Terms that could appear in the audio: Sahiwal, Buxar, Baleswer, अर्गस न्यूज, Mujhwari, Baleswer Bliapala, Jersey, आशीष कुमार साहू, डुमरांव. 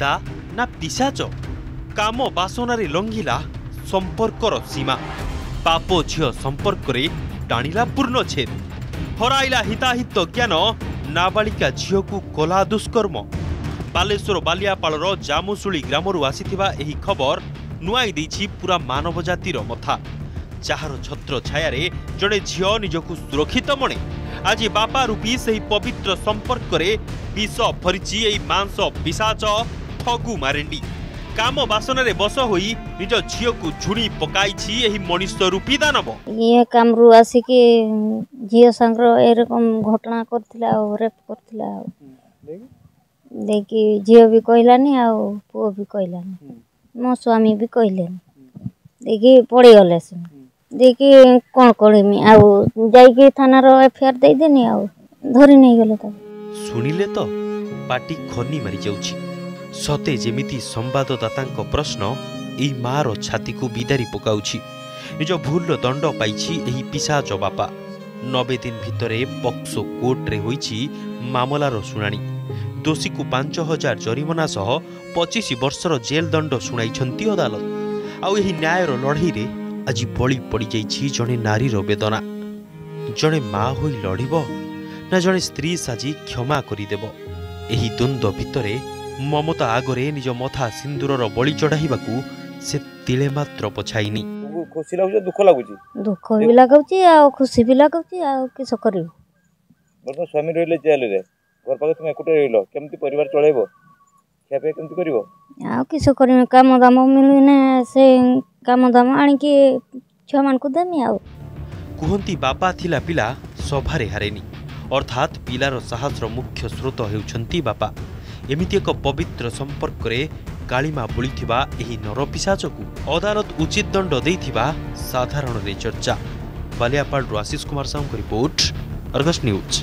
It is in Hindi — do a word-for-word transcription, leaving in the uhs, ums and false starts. दा ना पिशाच काम बासनारे लंघिला संपर्कर सीमा पाप झियो संपर्क रे टाणिला पूर्णछेद हराइला हिताहित ज्ञान नाबालिका झियो को कला दुष्कर्म। बालेश्वर बालियापालर जामुसुली ग्रामरू आसीथिबा एही खबर नुआई देछि पूरा मानव जातिर मथा। जार छत्र छायारे जड़े झियो निजकु सुरक्षित मणे आज बापा रूपी से पवित्र संपर्क रे विष फरीची एही मांस पिशाच ठगु मारेंडी काम बासनारे बस होई निज झियो को झुणी पकाईछि एही मनीष रूपी दानव। ये काम रु आसी के झियो संग्रह ए रकम घटना करथिला और रेप करथिला देखि झियो भी कहलानी आ पुओ भी कहलानी मो स्वामी भी कहले देखि पड़ी गले से देखि कोन कोडमी आ जाई के थाना रो एफआईआर दे देनी आ धरि नै गेले त सुनिले तो पाटी खनी मारी जाउची। सते जेमिति संवाददातांको प्रश्न ई मारो छाती को बिदारी पकाउची निज भूल दंड पाइछि एही पिशाच बापा। नब्बे दिन भितरे पक्सो कोर्ट रे होईछि मामलार सुनानी दोषी को पांच हजार जरिमाना सह पचिश वर्षर जेल दंड सुनाई अदालत। आउ एही न्यायर लड़ई रे आज बलि पड़ी जाइछि जने नारीर बेदना। जने माँ होई लड़िब ना जने स्त्री साजी क्षमा करिदेब एही द्वंद्व भितरे ममता आगरे निज मथा सिंदूरर बलि चढ़ाइबाकू से तिले मात्र पछाइनी। खुशी लागुछि दुख लागुछि दुख भी लागुछि आ खुशी भी लागुछि आ किछ करिब। बरन स्वामी रहले जेल रे घर पाके तुम एकटे रहलो केमति परिवार चलैबो खेपे केमति करिवो आ किछ करिमे काम दाम मिलुने से काम दाम आणिकी छुआ मान को देमी आउ कुहंती बापा थिला पिला सभारे हारेनी अर्थात पिलार साहसर मुख्य स्रोत हेउछंती बापा। एमिति एक पवित्र संपर्क रे कालीमा बुलिथिबा एही नरपिशाचकु अदालत उचित दंड देइथिबा साधारण रे चर्चा। बालियापाल आशीष कुमार साहू की रिपोर्ट अर्गस न्यूज।